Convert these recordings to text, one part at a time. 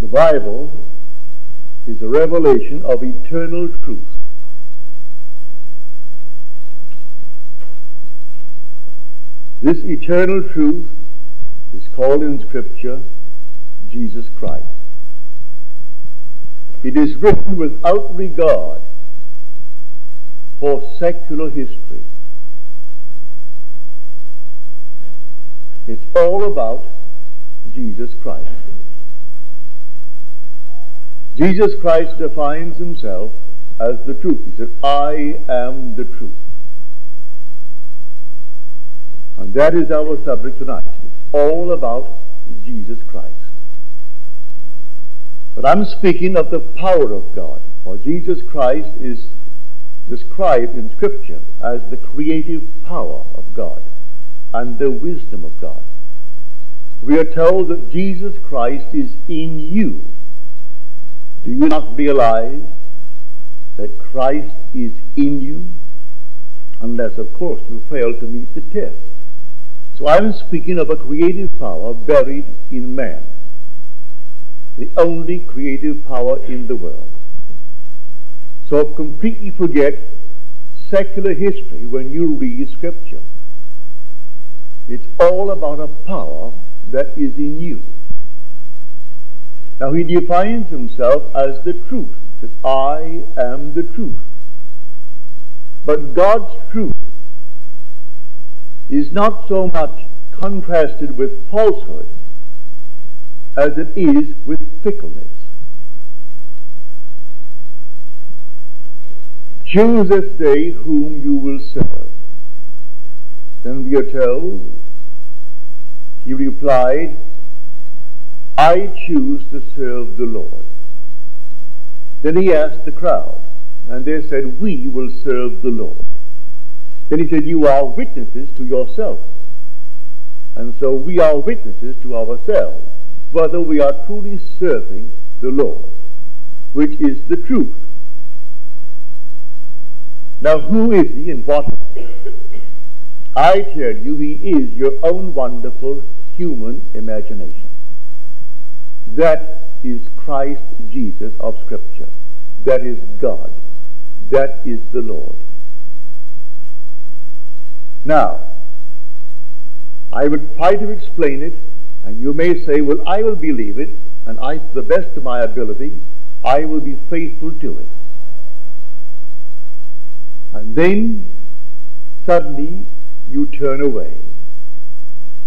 The Bible is a revelation of eternal truth. This eternal truth is called in Scripture Jesus Christ. It is written without regard for secular history. It's all about Jesus Christ. Jesus Christ defines himself as the truth. He said, I am the truth. And that is our subject tonight. It's all about Jesus Christ. But I'm speaking of the power of God, for Jesus Christ is described in Scripture as the creative power of God and the wisdom of God. We are told that Jesus Christ is in you. Do you not realize that Christ is in you? Unless, of course, you fail to meet the test. So I'm speaking of a creative power buried in man, the only creative power in the world. So completely forget secular history when you read Scripture. It's all about a power that is in you. Now he defines himself as the truth, that I am the truth. But God's truth is not so much contrasted with falsehood as it is with fickleness. Choose this day whom you will serve. Then we are told, he replied, I choose to serve the Lord. Then he asked the crowd, and they said, we will serve the Lord. Then he said, you are witnesses to yourself. And so we are witnesses to ourselves, whether we are truly serving the Lord, which is the truth. Now who is he and what? I tell you, he is your own wonderful human imagination. That is Christ Jesus of Scripture. That is God. That is the Lord. Now, I would try to explain it, and you may say, well, I will believe it, and I, to the best of my ability, I will be faithful to it. And then, suddenly, you turn away.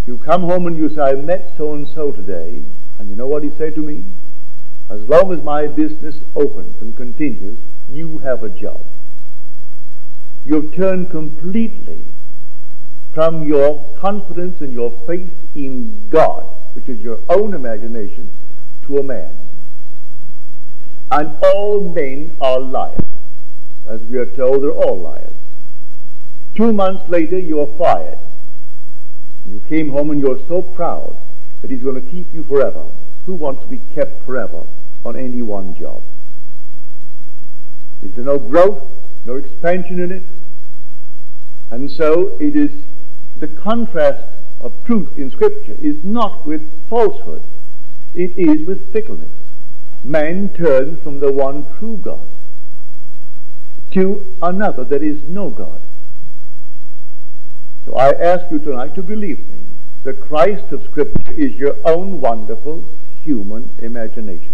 You come home and you say, I met so-and-so today, and you know what he said to me? As long as my business opens and continues, you have a job. You've turned completely from your confidence and your faith in God, which is your own imagination, to a man. And all men are liars. As we are told, they're all liars. 2 months later, you are fired. You came home and you're so proud that he's going to keep you forever. Who wants to be kept forever on any one job? Is there no growth, no expansion in it? And so it is the contrast of truth in Scripture is not with falsehood. It is with fickleness. Man turns from the one true God to another that is no God. So I ask you tonight to believe me. The Christ of Scripture is your own wonderful human imagination.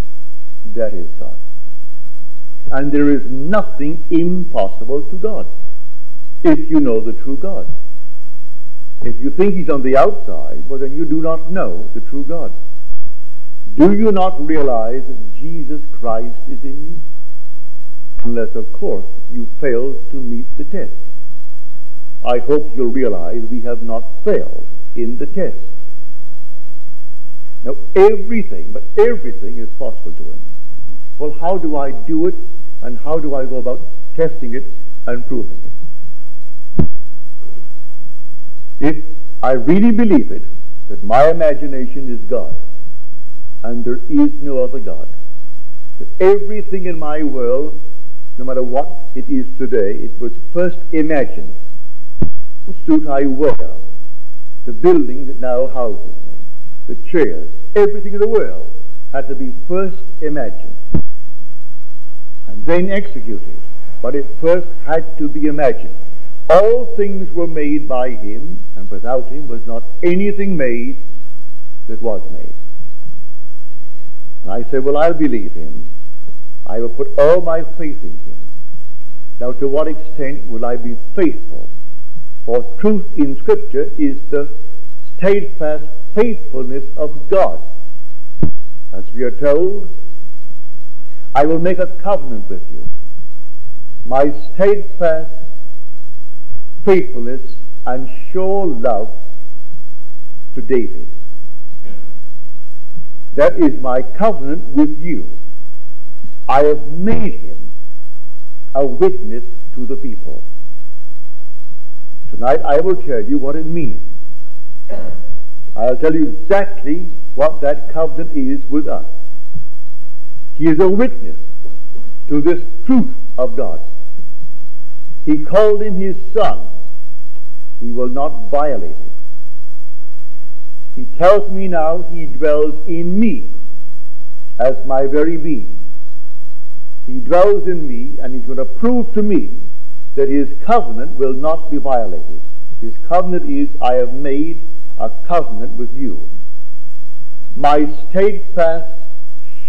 That is God. And there is nothing impossible to God if you know the true God. If you think he's on the outside, well, then you do not know the true God. Do you not realize that Jesus Christ is in you? Unless, of course, you fail to meet the test. I hope you'll realize we have not failed in the test. Now, everything is possible to him. Well, how do I do it, and how do I go about testing it and proving it? If I really believe it, that my imagination is God, and there is no other God, that everything in my world, no matter what it is today, it was first imagined. The suit I wear, the building that now houses me, the chairs, everything in the world had to be first imagined and then executed, but it first had to be imagined. All things were made by him, and without him was not anything made that was made. And I said, well, I'll believe him. I will put all my faith in him. Now, to what extent will I be faithful? For truth in Scripture is the steadfast faithfulness of God. As we are told, I will make a covenant with you. My steadfast faithfulness and sure love to David. That is my covenant with you. I have made him a witness to the people. Tonight I will tell you what it means. I'll tell you exactly what that covenant is with us. He is a witness to this truth of God. He called him his son. He will not violate it. He tells me now he dwells in me as my very being. He dwells in me, and he's going to prove to me that his covenant will not be violated. His covenant is, I have made a covenant with you. My steadfast,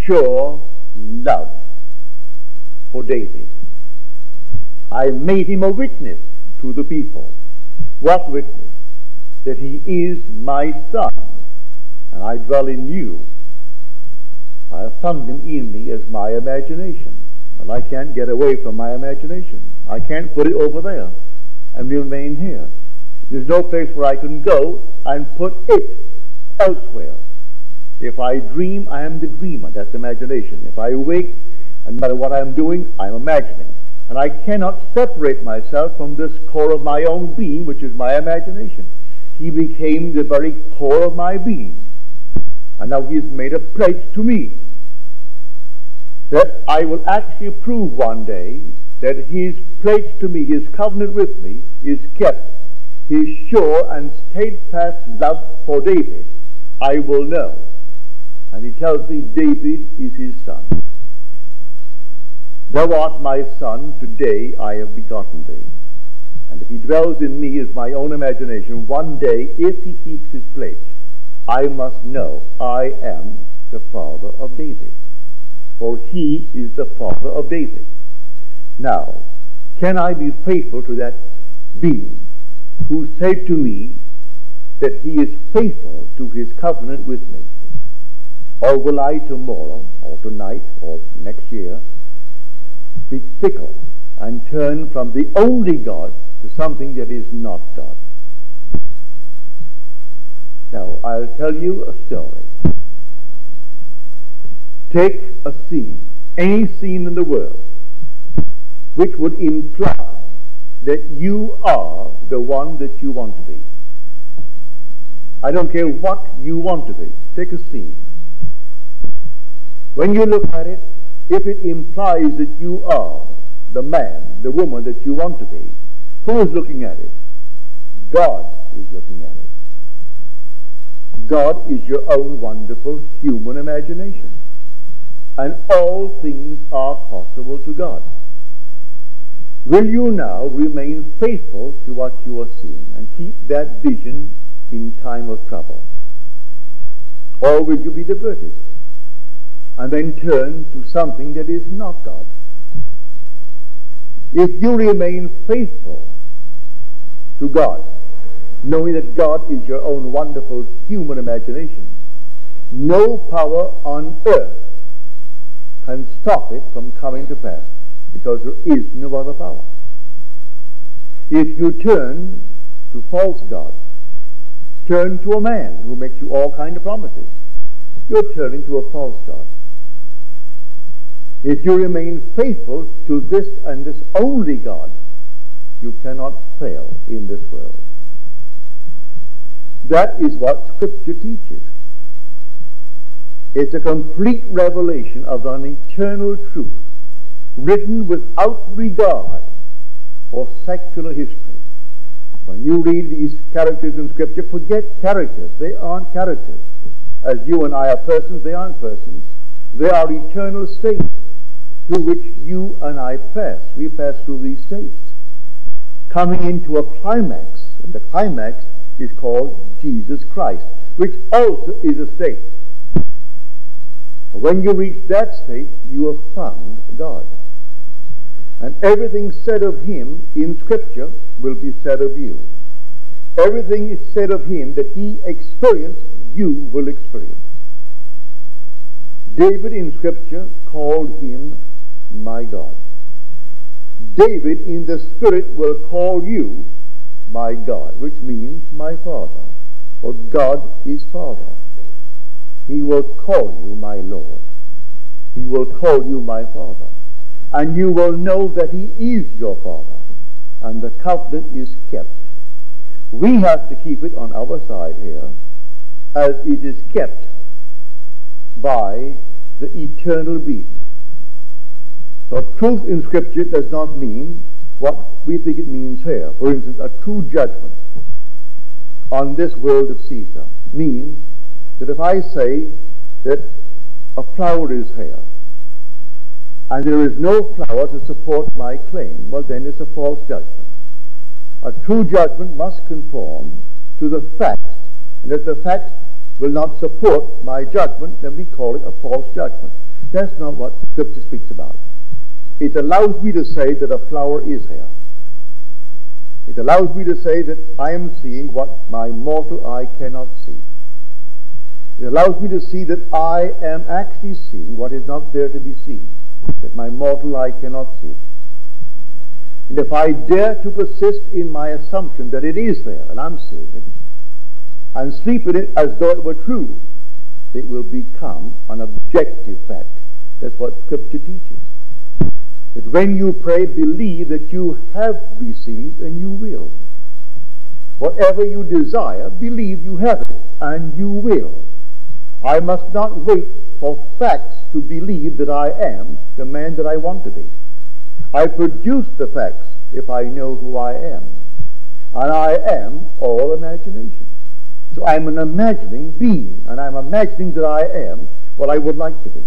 sure love for David. I made him a witness to the people. What witness? That he is my son, and I dwell in you. I have found him in me as my imagination. But I can't get away from my imagination. I can't put it over there and remain here. There's no place where I can go and put it elsewhere. If I dream, I am the dreamer. That's imagination. If I wake, no matter what I'm doing, I'm imagining. And I cannot separate myself from this core of my own being, which is my imagination. He became the very core of my being. And now he has made a pledge to me that I will actually prove one day that his pledge to me, his covenant with me, is kept. His sure and steadfast love for David, I will know. And he tells me David is his son. Thou art my son, today I have begotten thee. And if he dwells in me as my own imagination, one day, if he keeps his pledge, I must know I am the father of David. For he is the father of David. Now, can I be faithful to that being who said to me that he is faithful to his covenant with me? Or will I tomorrow, or tonight, or next year, be fickle and turn from the only God to something that is not God? Now, I'll tell you a story. Take a scene, any scene in the world, which would imply that you are the one that you want to be. I don't care what you want to be. Take a scene. When you look at it, if it implies that you are the man, the woman that you want to be, who is looking at it? God is looking at it. God is your own wonderful human imagination. And all things are possible to God. Will you now remain faithful to what you are seeing and keep that vision in time of trouble? Or will you be diverted and then turn to something that is not God? If you remain faithful to God, knowing that God is your own wonderful human imagination, no power on earth can stop it from coming to pass, because there is no other power. If you turn to false gods, turn to a man who makes you all kind of promises, you're turning to a false god. If you remain faithful to this and this only God, you cannot fail in this world. That is what Scripture teaches. It's a complete revelation of an eternal truth, written without regard for secular history. When you read these characters in Scripture, forget characters. They aren't characters. As you and I are persons, they aren't persons. They are eternal states through which you and I pass. We pass through these states, coming into a climax, and the climax is called Jesus Christ, which also is a state. When you reach that state, you have found God. And everything said of him in Scripture will be said of you. Everything is said of him that he experienced, you will experience. David in Scripture called him my God. David in the Spirit will call you my God, which means my Father, for God is Father. He will call you my Lord. He will call you my Father. And you will know that he is your Father. And the covenant is kept. We have to keep it on our side here, as it is kept by the eternal being. So truth in Scripture does not mean what we think it means here. For instance, a true judgment on this world of Caesar means that if I say that a flower is here, and there is no flower to support my claim, well, then it's a false judgment. A true judgment must conform to the facts, and if the facts will not support my judgment, then we call it a false judgment. That's not what Scripture speaks about. It allows me to say that a flower is here. It allows me to say that I am seeing what my mortal eye cannot see. It allows me to see that I am actually seeing what is not there to be seen, that my mortal eye cannot see. And if I dare to persist in my assumption that it is there, and I'm seeing it, and sleep in it as though it were true, it will become an objective fact. That's what Scripture teaches. That when you pray, believe that you have received and you will. Whatever you desire, believe you have it and you will. I must not wait for facts to believe that I am the man that I want to be. I produce the facts if I know who I am. And I am all imagination. So I'm an imagining being, and I'm imagining that I am what I would like to be.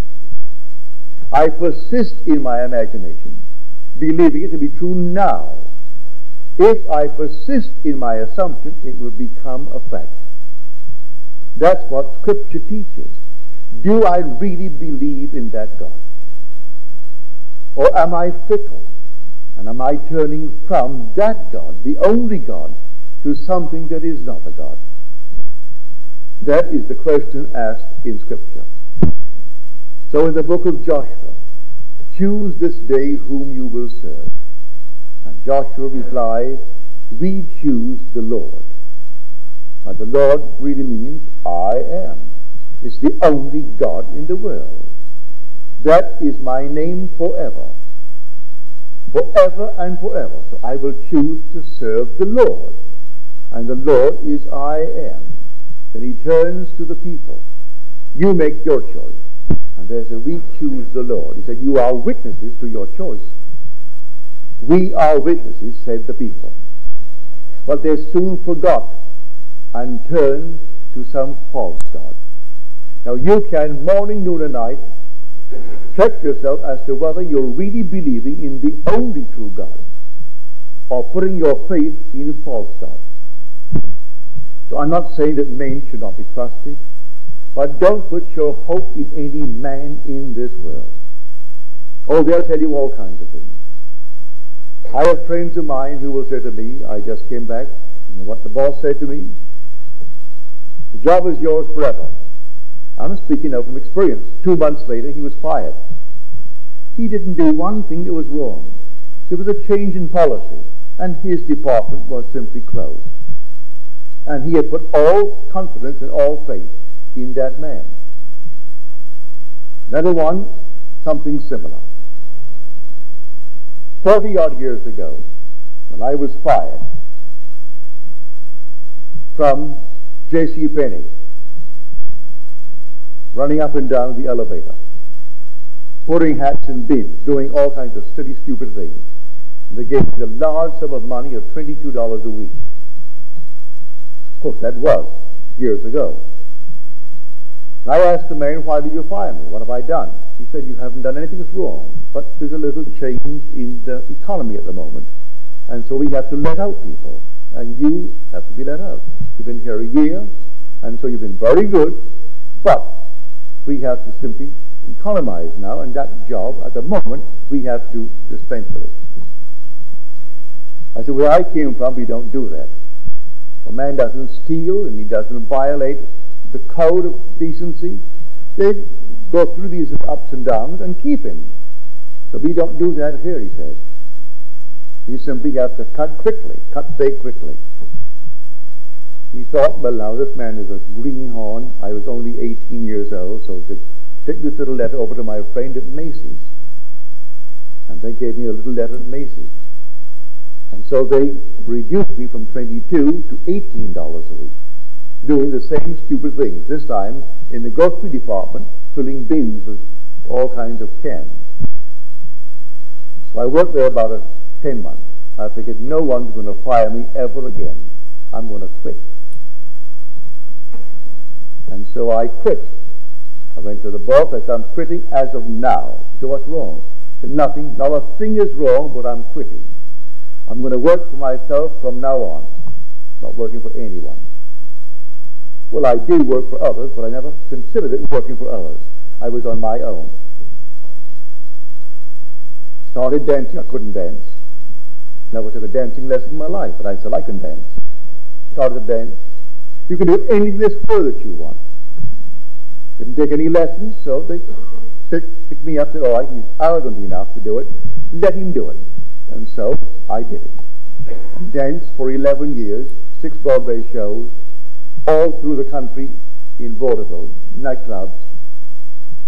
I persist in my imagination, believing it to be true now. If I persist in my assumption, it will become a fact. That's what Scripture teaches. Do I really believe in that God? Or am I fickle? And am I turning from that God, the only God, to something that is not a God? That is the question asked in Scripture. So in the book of Joshua, choose this day whom you will serve. And Joshua replied, we choose the Lord. And the Lord really means I am. It's the only God in the world. That is my name forever. Forever and forever. So I will choose to serve the Lord. And the Lord is I am. Then he turns to the people. You make your choice. And they said, we choose the Lord. He said, you are witnesses to your choice. We are witnesses, said the people. But they soon forgot and turned to some false god. Now you can, morning, noon, and night, check yourself as to whether you're really believing in the only true God or putting your faith in a false god. So I'm not saying that men should not be trusted, but don't put your hope in any man in this world. Oh, they'll tell you all kinds of things. I have friends of mine who will say to me, I just came back, you know what the boss said to me? The job is yours forever. I'm speaking now from experience. 2 months later, he was fired. He didn't do one thing that was wrong. There was a change in policy, and his department was simply closed. And he had put all confidence and all faith in that man. Another one, something similar. 40-odd years ago, when I was fired from J.C. Penney, running up and down the elevator, putting hats in bins, doing all kinds of silly, stupid things. And they gave me a large sum of money of $22 a week. Of course, that was years ago. And I asked the man, why do you fire me? What have I done? He said, you haven't done anything that's wrong, but there's a little change in the economy at the moment, and so we have to let out people, and you have to be let out. You've been here a year, and so you've been very good, but we have to simply economize now, and that job, at the moment, we have to dispense with it. I said, where I came from, we don't do that. A man doesn't steal, and he doesn't violate the code of decency. They go through these ups and downs and keep him. So we don't do that here, he said. You simply have to cut quickly, cut bait quickly. He thought, well, now this man is a greenhorn. I was only 18 years old, so he said, take this little letter over to my friend at Macy's. And they gave me a little letter at Macy's. And so they reduced me from $22 to $18 a week, doing the same stupid things, this time in the grocery department, filling bins with all kinds of cans. So I worked there about 10 months. I figured no one's going to fire me ever again. I'm going to quit. And so I quit. I went to the boss. I said, I'm quitting as of now. So what's wrong? I said, nothing. Not a thing is wrong, but I'm quitting. I'm going to work for myself from now on. Not working for anyone. Well, I did work for others, but I never considered it working for others. I was on my own. Started dancing. I couldn't dance. Never took a dancing lesson in my life, but I said I can dance. Started to dance. You can do anything this further that you want. Didn't take any lessons, so they picked me up and said, all right, he's arrogant enough to do it. Let him do it. And so I did it. And danced for 11 years, 6 Broadway shows, all through the country in vaudeville, nightclubs,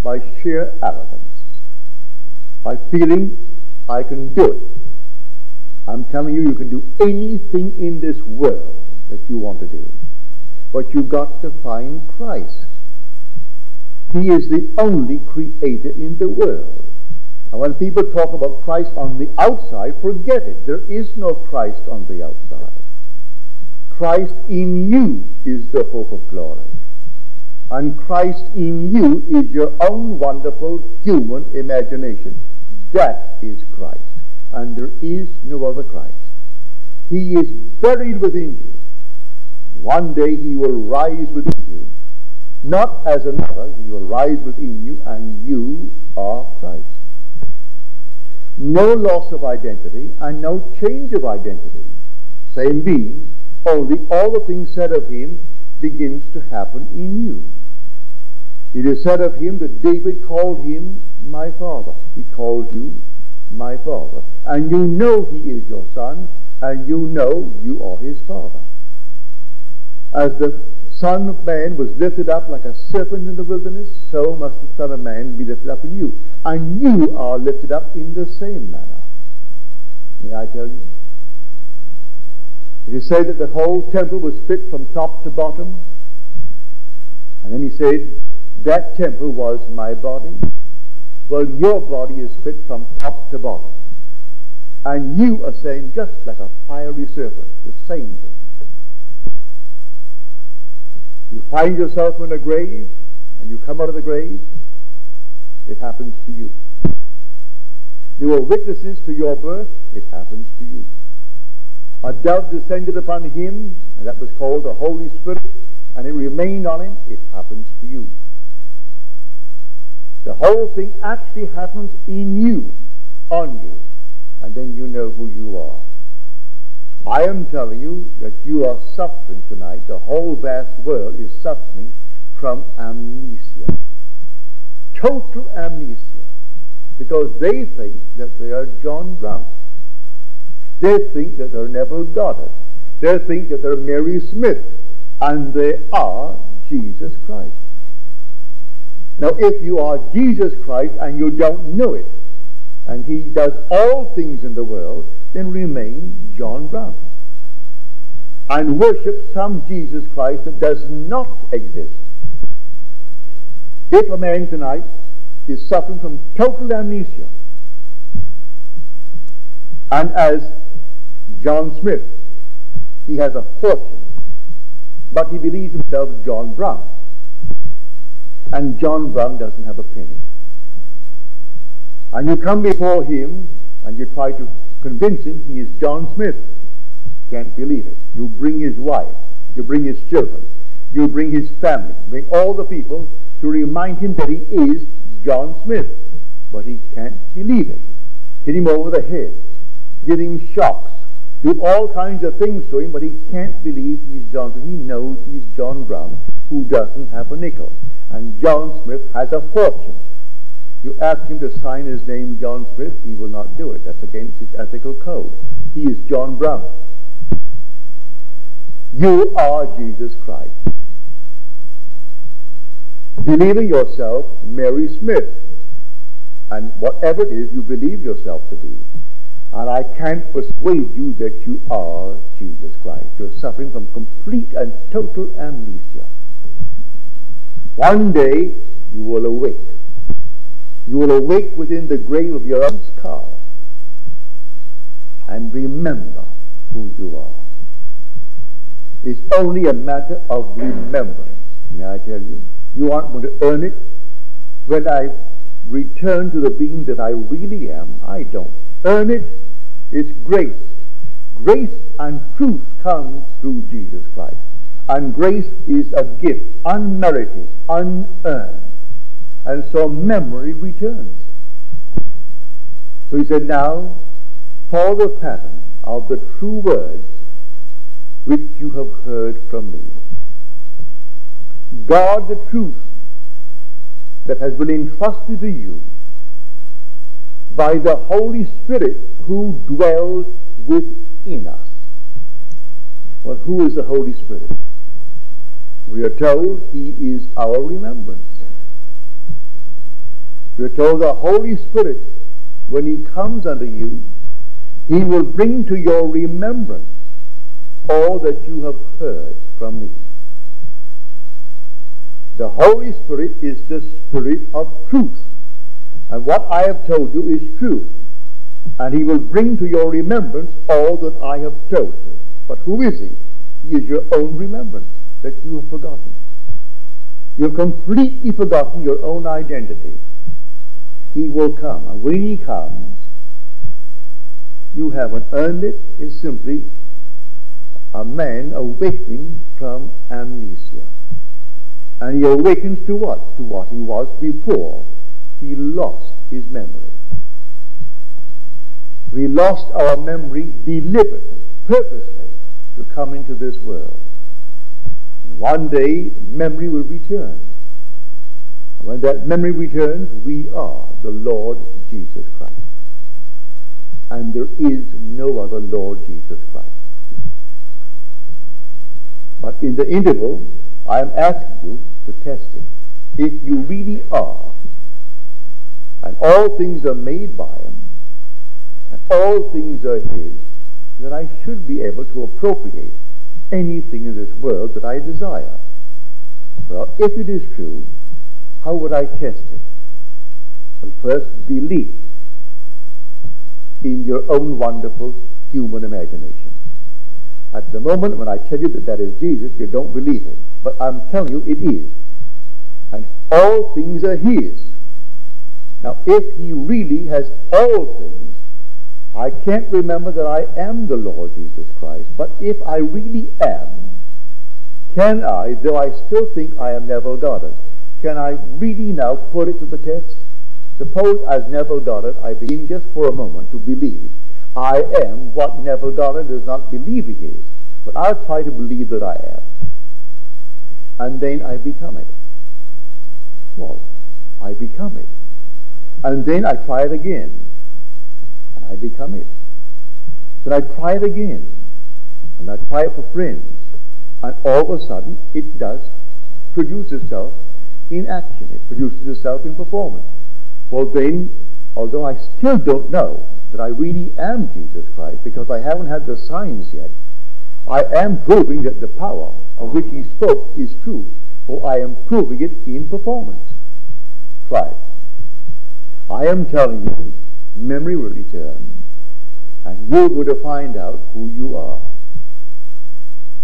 by sheer arrogance, by feeling I can do it. I'm telling you, you can do anything in this world that you want to do. But you've got to find Christ. He is the only creator in the world. And when people talk about Christ on the outside, forget it. There is no Christ on the outside. Christ in you is the hope of glory. And Christ in you is your own wonderful human imagination. That is Christ. And there is no other Christ. He is buried within you. One day he will rise within you. Not as another, he will rise within you, and you are Christ. No loss of identity and no change of identity. Same being, only all the things said of him begins to happen in you. It is said of him that David called him my father. He called you my father. And you know he is your son, and you know you are his father. As the Son of Man was lifted up like a serpent in the wilderness, so must the Son of Man be lifted up in you. And you are lifted up in the same manner. May I tell you? It is said that the whole temple was fit from top to bottom. And then he said, that temple was my body. Well, your body is fit from top to bottom. And you are saying, just like a fiery serpent, the same thing. You find yourself in a grave, and you come out of the grave. It happens to you. There were witnesses to your birth. It happens to you. A dove descended upon him, and that was called the Holy Spirit, and it remained on him. It happens to you. The whole thing actually happens in you, on you, and then you know who you are. I am telling you that you are suffering tonight. The whole vast world is suffering from amnesia. Total amnesia. Because they think that they are John Brown. They think that they're Neville Goddard. They think that they're Mary Smith. And they are Jesus Christ. Now if you are Jesus Christ and you don't know it, and he does all things in the world, then remain John Brown and worship some Jesus Christ that does not exist. If a man tonight is suffering from total amnesia, and as John Smith, he has a fortune, but he believes himself John Brown. and John Brown doesn't have a penny. And you come before him and you try to convince him he is John Smith. Can't believe it. You bring his wife, you bring his children, you bring his family, bring all the people to remind him that he is John Smith. But he can't believe it. Hit him over the head, give him shocks, do all kinds of things to him, but he can't believe he's John Smith. He knows he's John Brown, who doesn't have a nickel. And John Smith has a fortune. You ask him to sign his name John Smith, he will not do it. That's against his ethical code. He is John Brown. You are Jesus Christ. Believe in yourself, Mary Smith. And whatever it is you believe yourself to be. And I can't persuade you that you are Jesus Christ. You're suffering from complete and total amnesia. One day you will awake. You will awake within the grave of your own skull and remember who you are. It's only a matter of remembrance. May I tell you? You aren't going to earn it. When I return to the being that I really am, I don't earn it. It's grace. Grace and truth comes through Jesus Christ. And grace is a gift, unmerited, unearned. And so memory returns. So he said, now, follow the pattern of the true words which you have heard from me. Guard the truth that has been entrusted to you by the Holy Spirit who dwells within us. Well, who is the Holy Spirit? We are told he is our remembrance. We are told the Holy Spirit, when he comes unto you, he will bring to your remembrance all that you have heard from me. The Holy Spirit is the Spirit of truth. And what I have told you is true. And he will bring to your remembrance all that I have told you. But who is he? He is your own remembrance that you have forgotten. You have completely forgotten your own identity. He will come. And when he comes, you haven't earned it. It's simply a man awakening from amnesia. And he awakens to what? To what he was before he lost his memory. We lost our memory deliberately, purposely, to come into this world. And one day, memory will return. And when that memory returns, we are the Lord Jesus Christ. And there is no other Lord Jesus Christ. But in the interval, I am asking you to test it. If you really are, and all things are made by him, and all things are his, then I should be able to appropriate anything in this world that I desire. Well, if it is true, how would I test it? Well, first, believe in your own wonderful human imagination. At the moment when I tell you that that is Jesus, you don't believe it. But I'm telling you it is. And all things are his. Now, if he really has all things, I can't remember that I am the Lord Jesus Christ. But if I really am, can I, though I still think I am Neville Goddard, can I really now put it to the test? Suppose as Neville Goddard, I begin just for a moment to believe I am what Neville Goddard does not believe he is. But I'll try to believe that I am. And then I become it. Well, I become it. And then I try it again. And I become it. Then I try it again. And I try it for friends. And all of a sudden, it does produce itself in action. It produces itself in performance. Well then, although I still don't know that I really am Jesus Christ, because I haven't had the signs yet, I am proving that the power of which he spoke is true, for I am proving it in performance. Try it. I am telling you, memory will return, and you're going to find out who you are.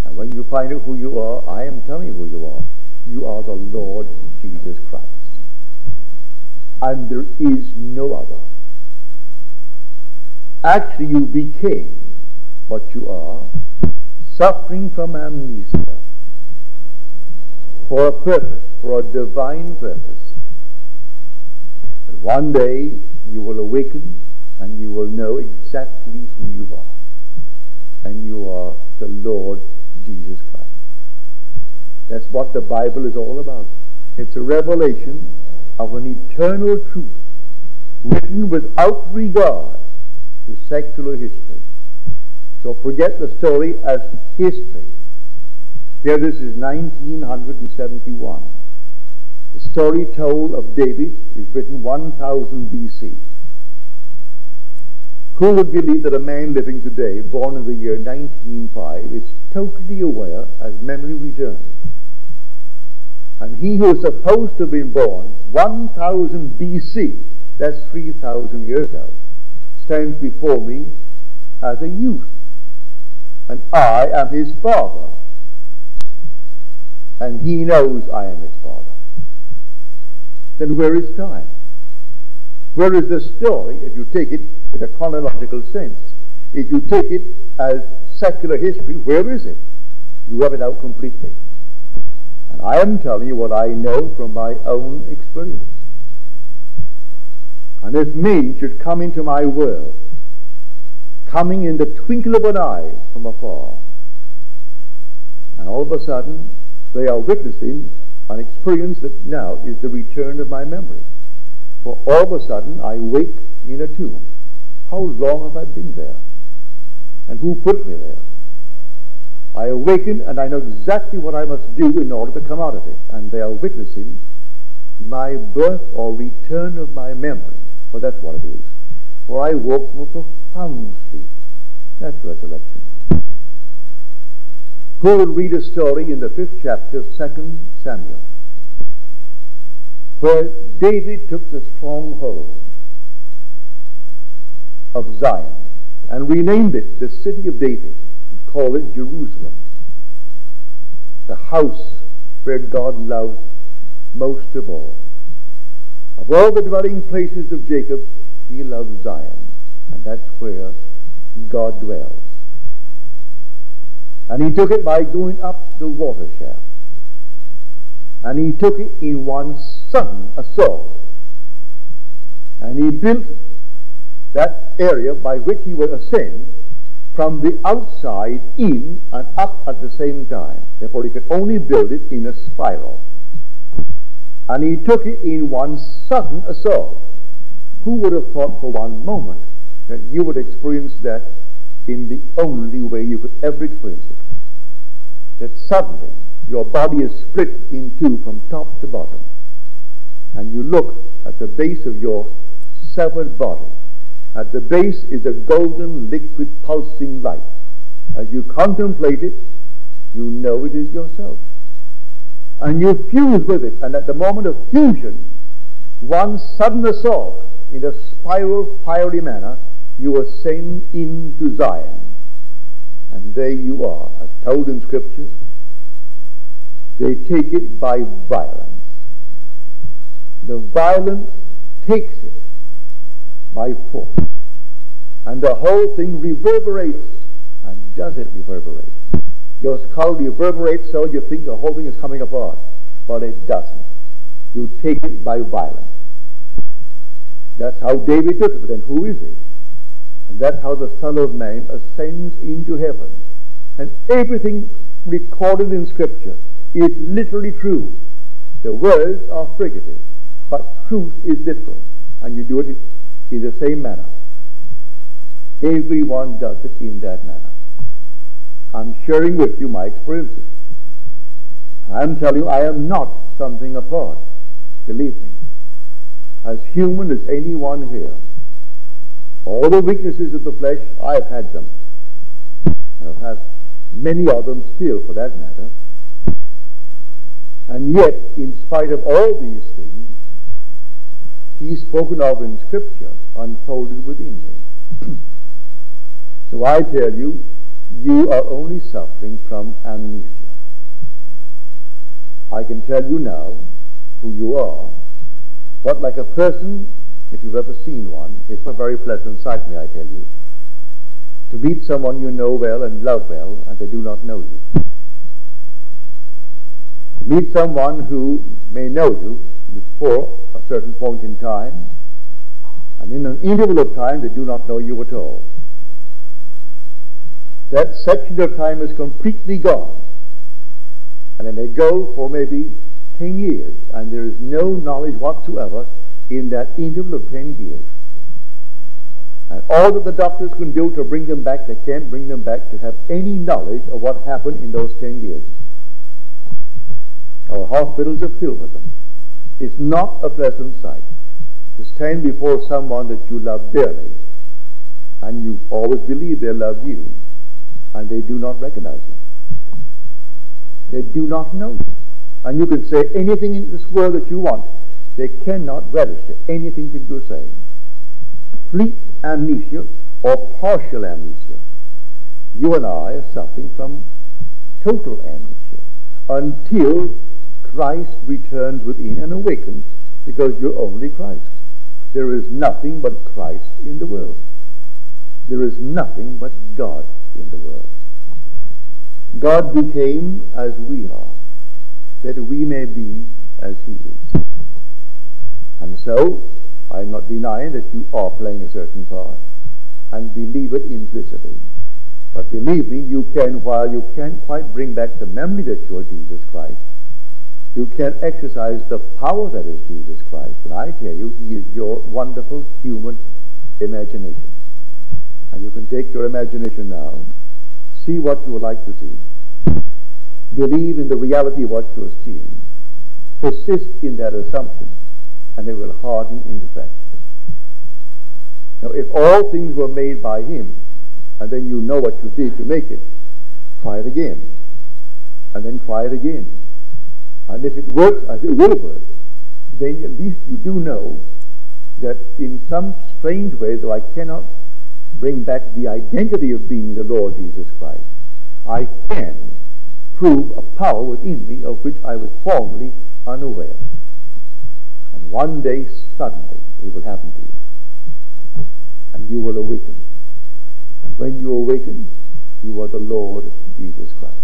And when you find out who you are, I am telling you who you are. You are the Lord Jesus Christ. And there is no other. Actually, you became what you are, suffering from amnesia for a purpose, for a divine purpose. But one day you will awaken and you will know exactly who you are. And you are the Lord Jesus Christ. That's what the Bible is all about. It's a revelation of an eternal truth written without regard to secular history. So forget the story as history. Here this is 1971. The story told of David is written 1000 BC. Who would believe that a man living today, born in the year 1905, is totally aware as memory returns? And he who is supposed to have been born 1000 BC, that's 3,000 years ago, stands before me as a youth, and I am his father, and he knows I am his father. Then where is time? Where is the story if you take it in a chronological sense? If you take it as secular history, where is it? You rub it out completely. And I am telling you what I know from my own experience. And if men should come into my world, coming in the twinkle of an eye from afar, and all of a sudden they are witnessing an experience that now is the return of my memory. For all of a sudden I wake in a tomb. How long have I been there? And who put me there? I awaken and I know exactly what I must do in order to come out of it. And they are witnessing my birth or return of my memory. For that's what it is. For I woke from a profound sleep. That's resurrection. Who will read a story in the 5th chapter of 2 Samuel? Where David took the stronghold of Zion and renamed it the city of David. He called it Jerusalem, the house where God loved most of all. Of all the dwelling places of Jacob, he loved Zion, and that's where God dwells. And he took it by going up the water shaft. And he took it in one sudden assault. And he built that area by which he would ascend from the outside in and up at the same time. Therefore he could only build it in a spiral. And he took it in one sudden assault. Who would have thought for one moment that you would experience that in the only way you could ever experience it? That suddenly your body is split in two from top to bottom, and you look at the base of your severed body. At the base is a golden liquid pulsing light. As you contemplate it, you know it is yourself, and you fuse with it. And at the moment of fusion, one sudden assault in a spiral, fiery manner, you ascend into Zion, and there you are, as told in Scripture. They take it by violence. The violent takes it by force. And the whole thing reverberates. And does it reverberate? Your skull reverberates, so you think the whole thing is coming apart. But it doesn't. You take it by violence. That's how David took it. But then who is he? And that's how the Son of Man ascends into heaven. And everything recorded in Scripture is literally true. The words are fricative, but truth is literal, and you do it in the same manner. Everyone does it in that manner. I'm sharing with you my experiences. I'm telling you, I am not something apart. Believe me, as human as anyone here, all the weaknesses of the flesh, I've had them. And I've had many of them still, for that matter. And yet, in spite of all these things, he's spoken of in Scripture, unfolded within me. So I tell you, you are only suffering from amnesia. I can tell you now who you are, but like a person, if you've ever seen one, it's a very pleasant sight, may I tell you, to meet someone you know well and love well, and they do not know you. To meet someone who may know you before a certain point in time, and in an interval of time they do not know you at all. That section of time is completely gone, and it may go for maybe 10 years, and there is no knowledge whatsoever in that interval of 10 years. And all that the doctors can do to bring them back, they can't bring them back to have any knowledge of what happened in those 10 years. Our hospitals are filled with them. It's not a pleasant sight to stand before someone that you love dearly, and you always believe they love you, and they do not recognize you. They do not know you. And you can say anything in this world that you want. They cannot register anything that you're saying. Complete amnesia or partial amnesia. You and I are suffering from total amnesia until Christ returns within and awakens, because you're only Christ. There is nothing but Christ in the world. There is nothing but God in the world. God became as we are, that we may be as he is. And so, I am not denying that you are playing a certain part, and believe it implicitly. But believe me, you can, while you can't quite bring back the memory that you are Jesus Christ, you can exercise the power that is Jesus Christ. And I tell you, he is your wonderful human imagination. And you can take your imagination now, see what you would like to see, believe in the reality of what you are seeing, persist in that assumption, and it will harden into fact. Now, if all things were made by him, and then you know what you did to make it, try it again, and then try it again. And if it works, as it will work, then at least you do know that in some strange way, though I cannot bring back the identity of being the Lord Jesus Christ, I can prove a power within me of which I was formerly unaware. And one day, suddenly, it will happen to you. And you will awaken. And when you awaken, you are the Lord Jesus Christ.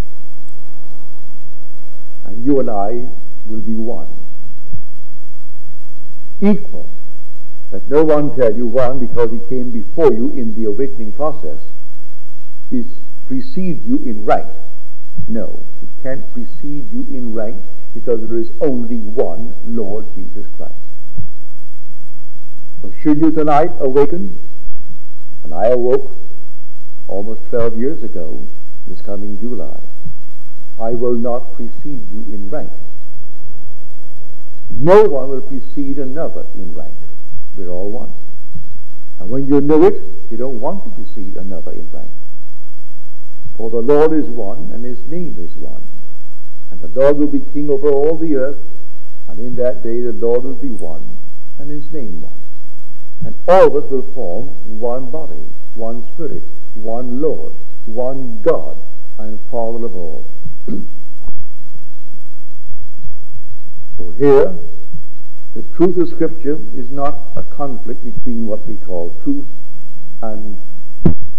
And you and I will be one. Equal. Let no one tell you one, because he came before you in the awakening process. He preceded you in rank. No, he can't precede you in rank, because there is only one Lord Jesus Christ. So should you tonight awaken, and I awoke almost 12 years ago, this coming July, I will not precede you in rank. No one will precede another in rank. We're all one. And when you know it, you don't want to precede another in rank. For the Lord is one, and his name is one. And the Lord will be king over all the earth, and in that day the Lord will be one, and his name one. And all of us will form one body, one spirit, one Lord, one God, and Father of all. So here, the truth of Scripture is not a conflict between what we call truth and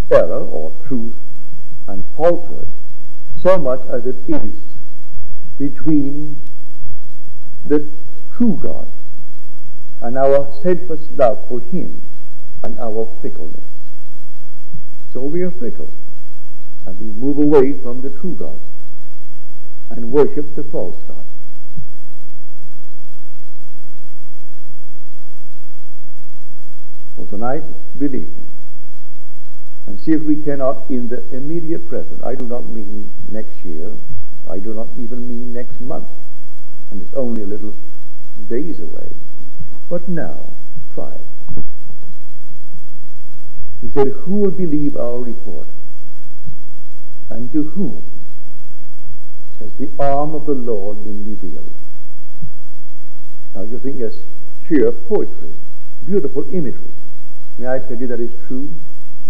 error, or truth and falsehood, so much as it is between the true God and our steadfast love for him and our fickleness. So we are fickle, and we move away from the true God and worship the false God. For tonight, believe me, and see if we cannot, in the immediate present, I do not mean next year, I do not even mean next month, and it's only a little days away, but now, try it. He said, who will believe our report? And to whom has the arm of the Lord been revealed? Now you think that's sheer poetry, beautiful imagery. May I tell you that is true?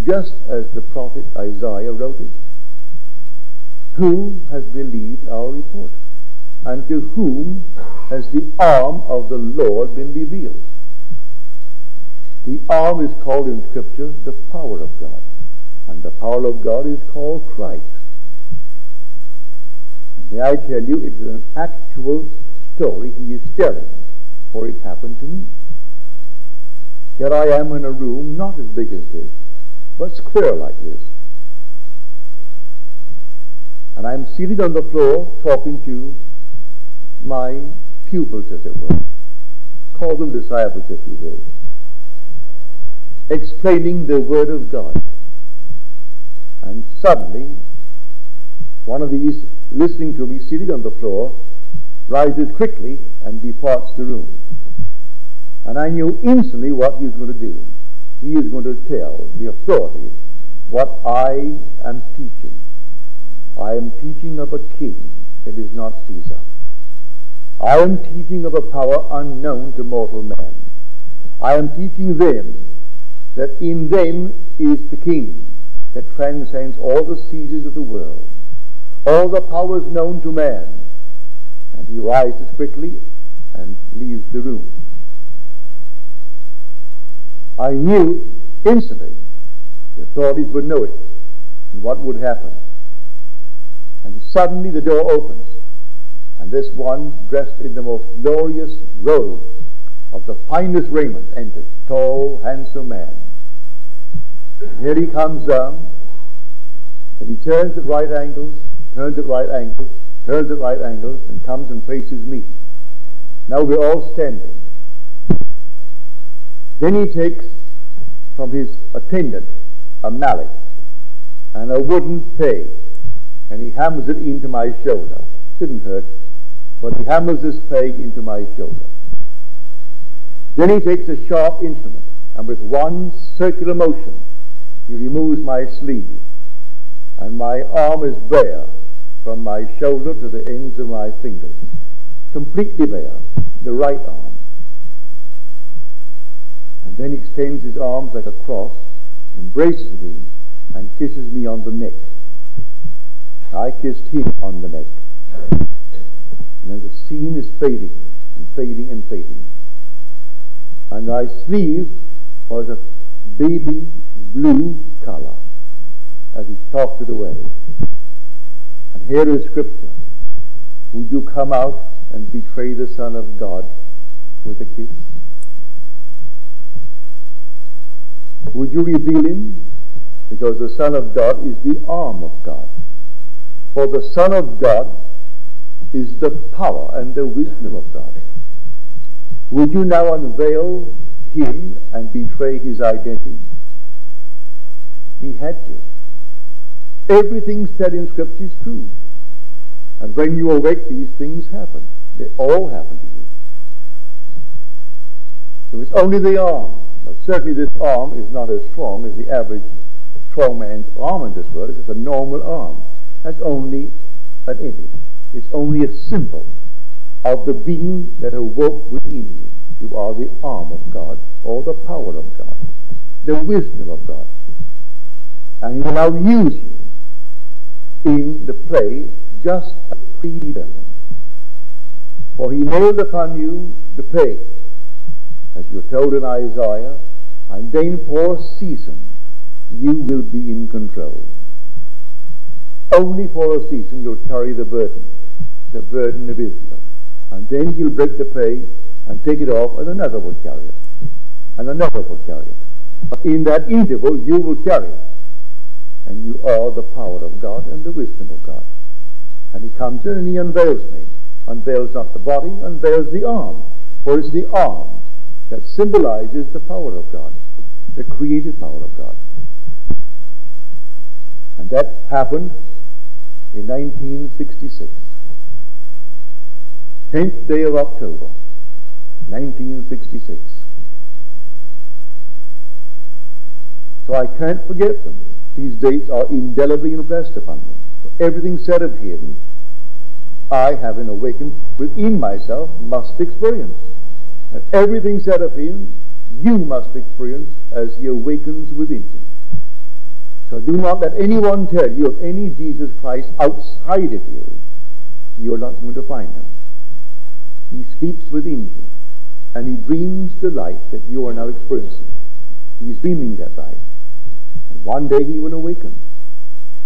Just as the prophet Isaiah wrote it. Who has believed our report? and to whom has the arm of the Lord been revealed? The arm is called in Scripture the power of God, and the power of God is called Christ. And may I tell you, it is an actual story he is telling, for it happened to me. Here I am in a room not as big as this, but square like this. And I'm seated on the floor talking to my pupils, as it were. Call them disciples, if you will. Explaining the Word of God. And suddenly, one of these listening to me seated on the floor rises quickly and departs the room. And I knew instantly what he was going to do. He is going to tell the authorities what I am teaching. I am teaching of a king. It is not Caesar. I am teaching of a power unknown to mortal man. I am teaching them that in them is the king that transcends all the Caesars of the world, all the powers known to man. And he rises quickly and leaves the room. I knew instantly the authorities would know it and what would happen. And suddenly the door opens, and this one, dressed in the most glorious robe of the finest raiment, enters. Tall, handsome man. And here he comes down, and he turns at right angles, turns at right angles, turns at right angles, and comes and faces me. Now we're all standing. Then he takes from his attendant a mallet and a wooden peg, and he hammers it into my shoulder. Didn't hurt, but he hammers this peg into my shoulder. Then he takes a sharp instrument, and with one circular motion, he removes my sleeve, and my arm is bare from my shoulder to the ends of my fingers, completely bare, the right arm. And then he extends his arms like a cross, embraces me, and kisses me on the neck. I kissed him on the neck. And then the scene is fading and fading and fading. And my sleeve was a baby blue color as he tossed it away. And here is Scripture. Would you come out and betray the Son of God with a kiss? Would you reveal him? Because the Son of God is the arm of God. For the Son of God is the power and the wisdom of God. Would you now unveil him and betray his identity? He had to. Everything said in Scripture is true. And when you awake, these things happen. They all happen to you. It was only the arm. But certainly this arm is not as strong as the average strong man's arm in this world. It's a normal arm. That's only an image. It's only a symbol of the being that awoke within you. You are the arm of God, or the power of God, the wisdom of God. And he will now use you in the play just as predetermined. For he nailed upon you the peg, as you're told in Isaiah, and then for a season you will be in control. Only for a season you'll carry the burden of Israel. And then he'll break the peg and take it off, and another will carry it. And another will carry it. But in that interval, you will carry it. And you are the power of God and the wisdom of God. And he comes in and he unveils me. Unveils not the body, unveils the arm. For it's the arm that symbolizes the power of God, the creative power of God. And that happened in 1966, 10th day of October, 1966. So I can't forget them. These dates are indelibly impressed upon me. So everything said of him, I, having awakened within myself, must experience. And everything said of him, you must experience as he awakens within you. So do not let anyone tell you of any Jesus Christ outside of you. you're not going to find him. He speaks within you, and he dreams the life that you are now experiencing. He's dreaming that life. And one day he will awaken,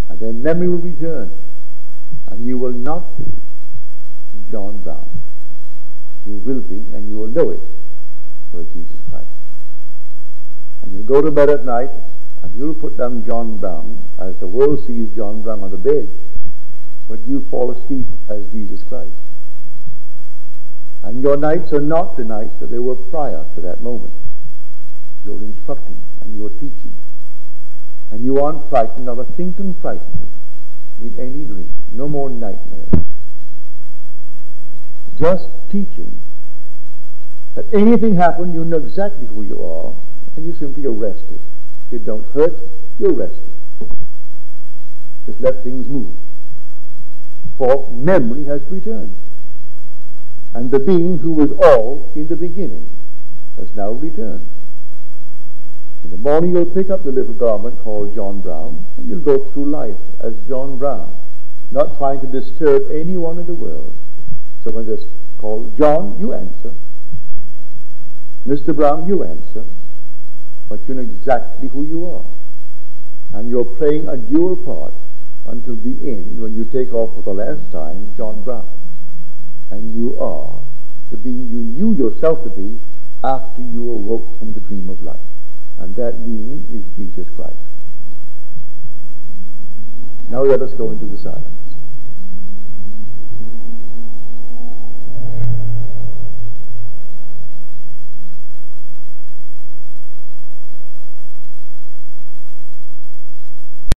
and then memory will return, and you will not be John Brown. You will be, and you will know it, for Jesus Christ. And you'll go to bed at night, and you'll put down John Brown, as the world sees John Brown on the bed, but you fall asleep as Jesus Christ. And your nights are not the nights that they were prior to that moment. You're instructing, and you're teaching. And you aren't frightened, not a thinking frightened in any dream. No more nightmares. Just teaching. That anything happen, you know exactly who you are, and you simply arrest it. You don't hurt, you arrest it. Just let things move. For memory has returned. And the being who was all in the beginning has now returned. In the morning you'll pick up the little garment called John Brown, and you'll go through life as John Brown, not trying to disturb anyone in the world. So when there's called John, you answer. Mr. Brown, you answer. But you know exactly who you are. And you're playing a dual part until the end when you take off for the last time John Brown. And you are the being you knew yourself to be after you awoke from the dream of life. And that being is Jesus Christ. Now let us go into the silence.